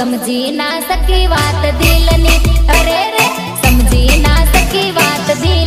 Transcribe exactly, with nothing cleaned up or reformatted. समझी ना सकी बात दी।